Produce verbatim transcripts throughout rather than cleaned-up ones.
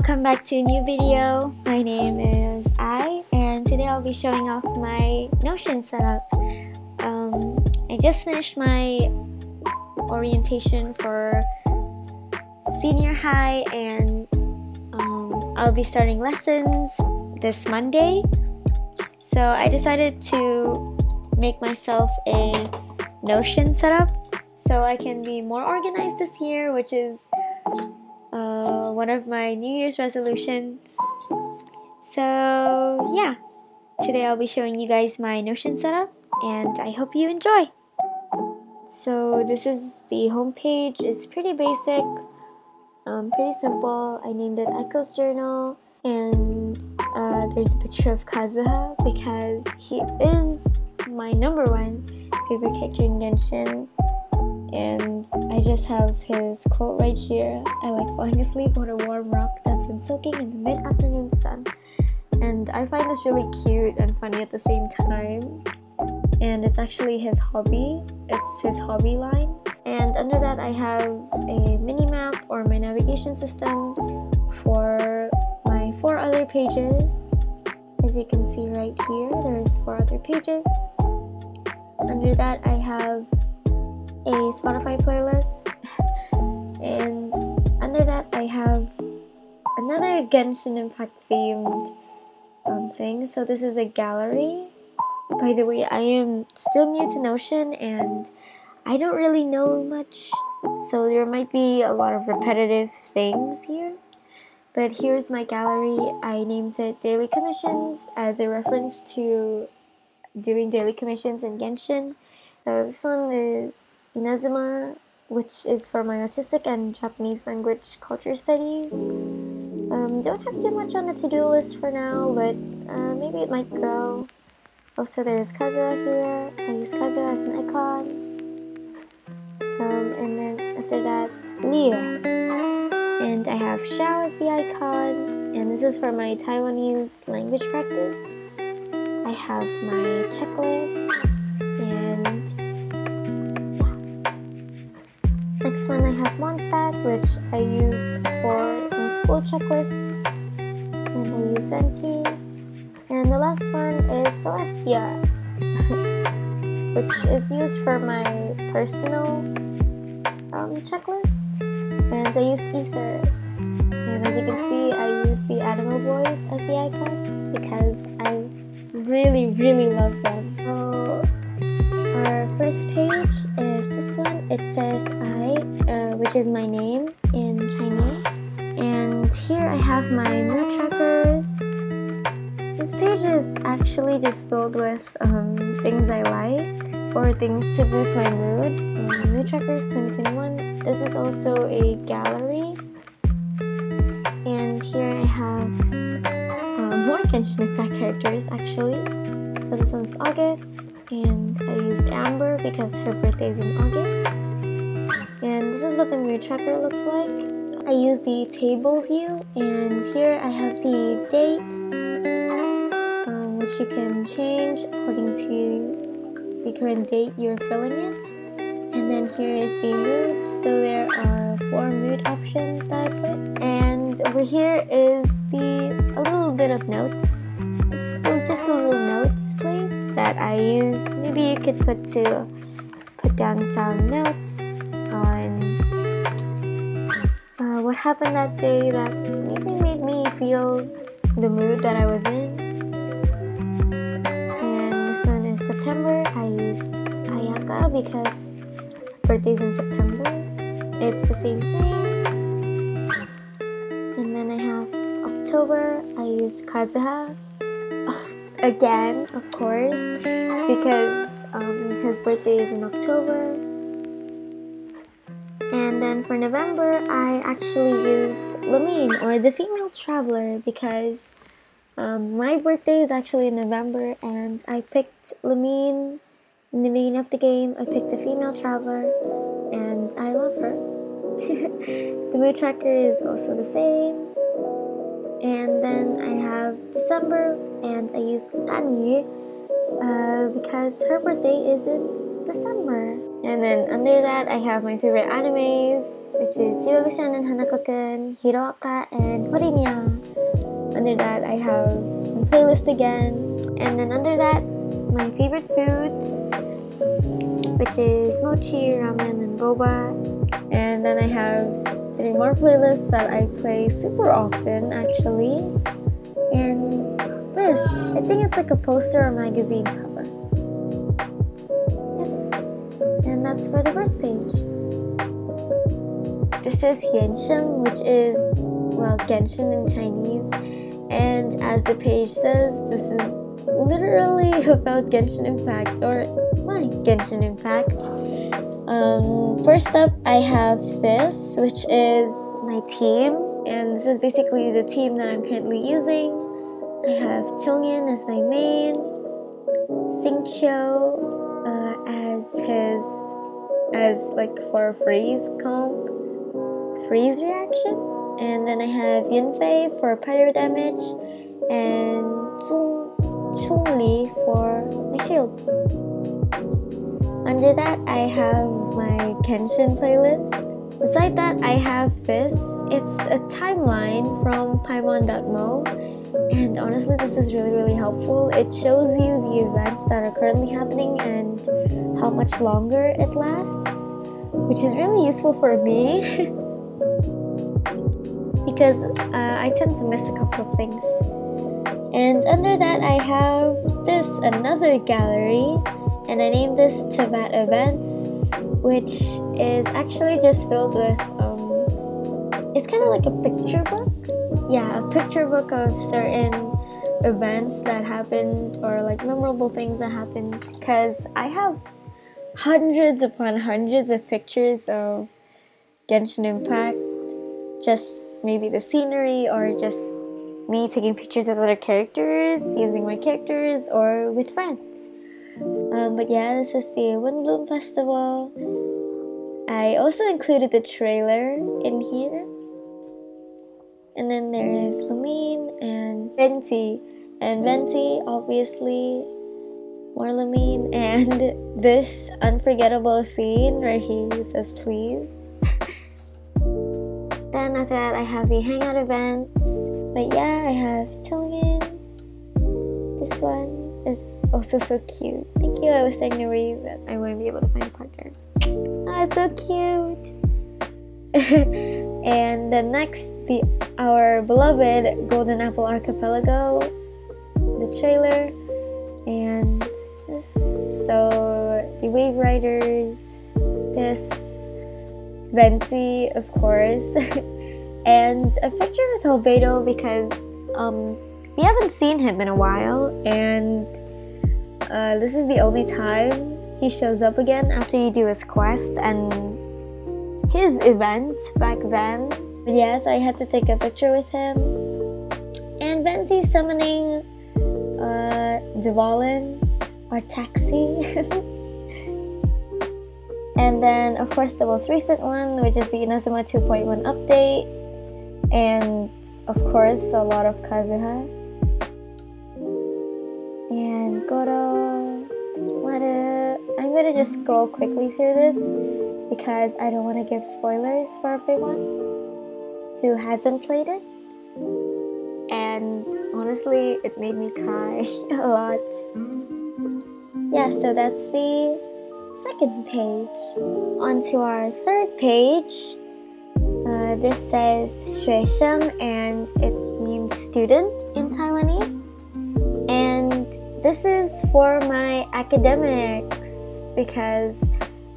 welcome back to a new video. My name is I, and today I'll be showing off my Notion setup. Um, I just finished my orientation for senior high, and um, I'll be starting lessons this Monday. So I decided to make myself a Notion setup so I can be more organized this year, which is Uh, one of my New Year's resolutions. So yeah, today I'll be showing you guys my Notion setup, and I hope you enjoy. So this is the homepage. It's pretty basic, um, pretty simple. I named it Echo's Journal, and uh, there's a picture of Kazuha because he is my number one favorite character in Genshin. And I just have his quote right here. I like falling asleep on a warm rock that's been soaking in the mid-afternoon sun. And I find this really cute and funny at the same time. And it's actually his hobby. It's his hobby line. And under that I have a mini-map or my navigation system for my four other pages. As you can see right here, there's four other pages. Under that I have a Spotify playlist, and under that I have another Genshin Impact themed um, thing. So this is a gallery. By the way, I am still new to Notion and I don't really know much, so there might be a lot of repetitive things here, but here's my gallery. I named it Daily Commissions as a reference to doing daily commissions in Genshin. So this one is Inazuma, which is for my artistic and Japanese language culture studies. Um, don't have too much on the to-do list for now, but uh, maybe it might grow. Also, there's Kazuha here. I use Kazuha as an icon. Um, and then after that, Lia. And I have Xiao as the icon. And this is for my Taiwanese language practice. I have my checklists. And next one, I have Mondstadt, which I use for my school checklists, and I use Venti. And the last one is Celestia, which is used for my personal um, checklists, and I used Ether. And as you can see, I used the animal boys as the icons because I really, really love them. So our first page is this one. It says I, uh, which is my name in Chinese. And here I have my mood trackers. This page is actually just filled with um, things I like or things to boost my mood. Um, mood trackers twenty twenty-one. This is also a gallery. And here I have uh, more Genshin Impact characters actually. So this one's August. And I used Amber because her birthday is in August. And this is what the mood tracker looks like. I used the table view, and here I have the date, um, which you can change according to the current date you're filling it. And then here is the mood, so there are four mood options that I put. And over here is the a little bit of notes. So just a little notes place that I use. Maybe you could put to put down some notes on uh, what happened that day that maybe made me feel the mood that I was in. And this one is September. I used Ayaka because birthday's in September. It's the same thing. And then I have October. I used Kazuha. Again, of course, because um, his birthday is in October. And then for November, I actually used Lamine, or the female traveler, because um, my birthday is actually in November, and I picked Lamine in the beginning of the game. I picked the female traveler, and I love her. The mood tracker is also the same. And then I have December, and I used Kanyu uh, because her birthday is in December. And then under that I have my favorite animes, which is Shigatsu and Hanakoken, Hiroaka, and Horimia. Under that, I have my playlist again. And then under that, my favorite foods, which is mochi, ramen, and boba. And then I have three more playlists that I play super often, actually. And this, I think it's like a poster or magazine cover. Yes, and that's for the first page. This is Genshin, which is, well, Genshin in Chinese. And as the page says, this is literally about Genshin Impact, or my Genshin Impact. Um, first up, I have this, which is my team, and this is basically the team that I'm currently using. I have Chongyun as my main, Xingqiu uh, as his, as like for freeze comp, freeze reaction, and then I have Yanfei for pyro damage, and Zhongli Chongli for my shield. Under that, I have my Genshin playlist. Beside that, I have this. It's a timeline from Paimon dot m o, and honestly, this is really, really helpful. It shows you the events that are currently happening and how much longer it lasts, which is really useful for me because uh, I tend to miss a couple of things. And under that, I have this, another gallery, and I named this Tibet Events, which is actually just filled with, um, it's kind of like a picture book. Yeah, a picture book of certain events that happened, or like memorable things that happened, because I have hundreds upon hundreds of pictures of Genshin Impact, just maybe the scenery, or just me taking pictures with other characters, using my characters, or with friends. Um, but yeah, this is the Windbloom Festival. I also included the trailer in here. And then there is Lamine and Venti. And Venti, obviously, more Lamine. And this unforgettable scene where he says please. Then after that, I have the hangout events. But yeah, I have Chongyun. This one is also so cute. Thank you. I was starting to read that I wouldn't be able to find a partner. Ah, it's so cute. And then next, the our beloved Golden Apple Archipelago, the trailer, and this. So the Wave Riders, this, Venti, of course. And a picture with Albedo because um, we haven't seen him in a while, and uh, this is the only time he shows up again after you do his quest and his event back then. But yes, I had to take a picture with him. And Venti summoning uh, Dvalin, our taxi. And then, of course, the most recent one, which is the Inazuma two point one update. And, of course, a lot of Kazuha. And Goro. Maru. I'm going to just scroll quickly through this because I don't want to give spoilers for everyone who hasn't played it. And, honestly, it made me cry a lot. Yeah, so that's the second page. On to our third page. Uh, this says Shuesheng, and it means student in Taiwanese. And this is for my academics because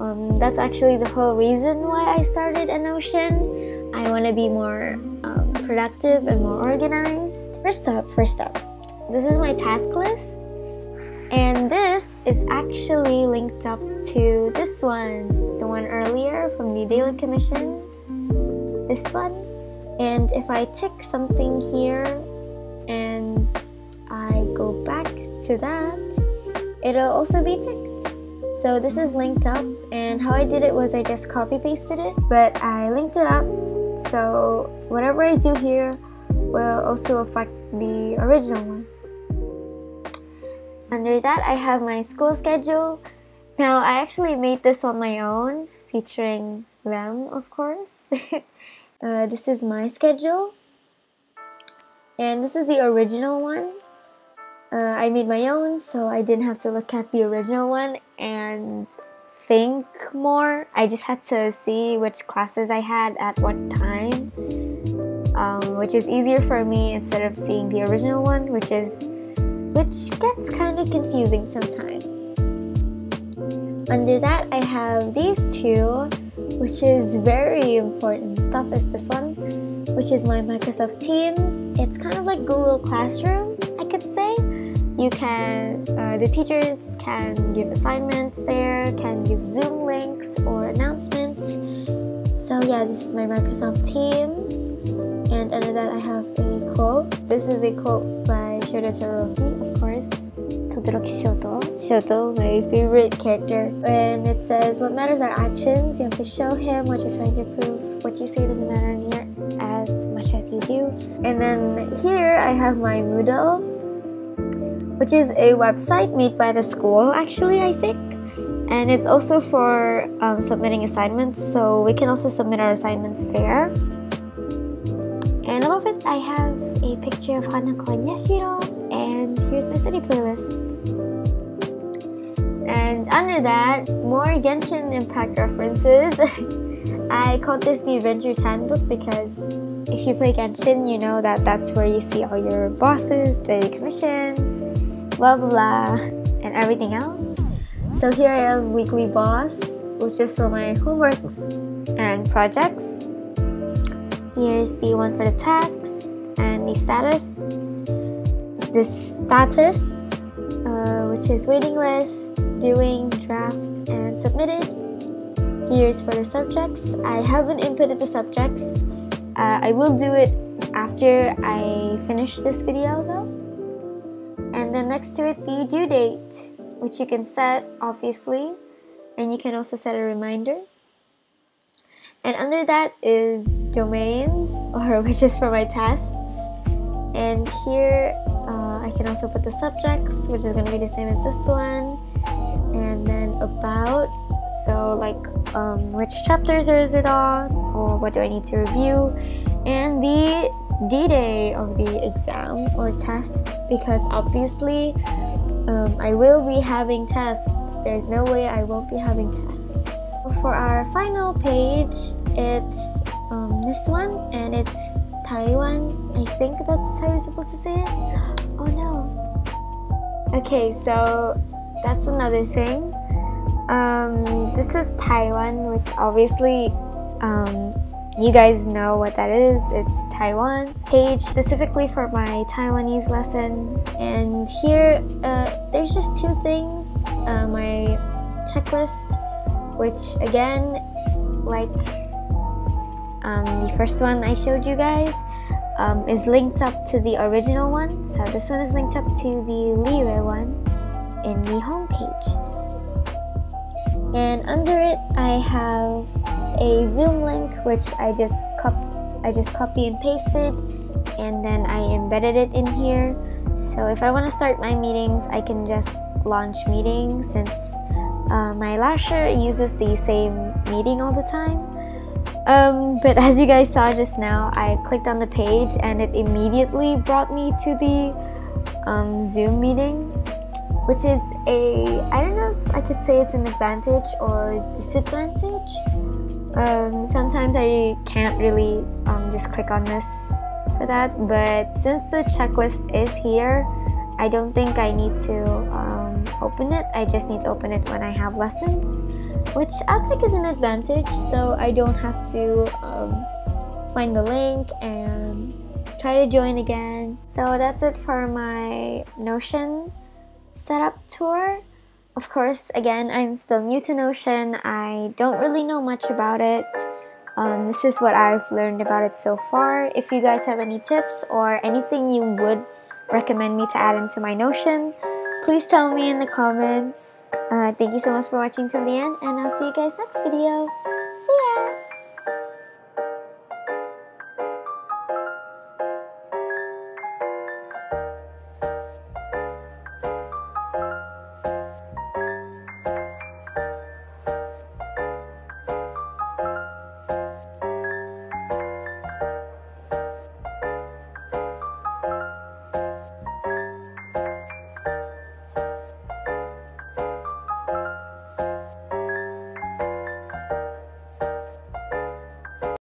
um, that's actually the whole reason why I started a Notion. I want to be more um, productive and more organized. First up, first up, this is my task list. And this is actually linked up to this one, the one earlier from the Daily Commissions, this one. And if I tick something here and I go back to that, it'll also be ticked. So this is linked up, and how I did it was I just copy pasted it, but I linked it up. So whatever I do here will also affect the original one. Under that, I have my school schedule. Now, I actually made this on my own, featuring realm, of course. uh, this is my schedule. And this is the original one. Uh, I made my own, so I didn't have to look at the original one and think more. I just had to see which classes I had at what time, um, which is easier for me instead of seeing the original one, which is which gets kind of confusing sometimes. Under that, I have these two, which is very important. Tough is this one, which is my Microsoft Teams. It's kind of like Google Classroom, I could say. You can, uh, the teachers can give assignments there, can give Zoom links or announcements. So yeah, this is my Microsoft Teams. And under that, I have a quote. This is a quote by Shoto Todoroki, of course. Todoroki Shoto. Shoto, my favorite character. And it says, "What matters are actions. You have to show him what you're trying to prove. What you say doesn't matter near as much as you do." And then here I have my Moodle, which is a website made by the school, actually, I think. And it's also for um, submitting assignments, so we can also submit our assignments there. And above it, I have a picture of Hanako and Yashiro, and here's my study playlist. And under that, more Genshin Impact references. I called this the Adventure's Handbook because if you play Genshin, you know that that's where you see all your bosses, daily commissions, blah blah blah, and everything else. So here I have Weekly Boss, which is for my homeworks and projects. Here's the one for the tasks and the status. The status, uh, which is waiting list, doing, draft, and submitted. Here's for the subjects. I haven't inputted the subjects. Uh, I will do it after I finish this video though. And then next to it, the due date, which you can set obviously, and you can also set a reminder. And under that is domains, or which is for my tests. And here uh, I can also put the subjects, which is going to be the same as this one. And then about, so like um, which chapters is it on, or what do I need to review, and the D-day of the exam or test, because obviously um, I will be having tests. There's no way I won't be having tests. For our final page, it's um, this one, and it's Taiwan. I think that's how you're supposed to say it. Oh no. Okay, so that's another thing. Um, this is Taiwan, which obviously um, you guys know what that is. It's Taiwan page specifically for my Taiwanese lessons. And here uh, there's just two things. Uh, my checklist, which again, like um, the first one I showed you guys, um, is linked up to the original one. So this one is linked up to the Liyue one in the homepage. And under it, I have a Zoom link, which I just cop I just copy and pasted, and then I embedded it in here. So if I want to start my meetings, I can just launch meetings, since uh, my lasher uses the same meeting all the time. Um, but as you guys saw just now, I clicked on the page and it immediately brought me to the um, Zoom meeting, which is a, I don't know if I could say it's an advantage or disadvantage. Um, sometimes I can't really um, just click on this for that, but since the checklist is here, I don't think I need to um, open it. I just need to open it when I have lessons, which I'll take as an advantage, so I don't have to um, find the link and try to join again. So that's it for my Notion setup tour. Of course, again, I'm still new to Notion. I don't really know much about it. Um, this is what I've learned about it so far. If you guys have any tips or anything you would recommend me to add into my Notion, please tell me in the comments. Uh, thank you so much for watching till the end, and I'll see you guys next video. See ya!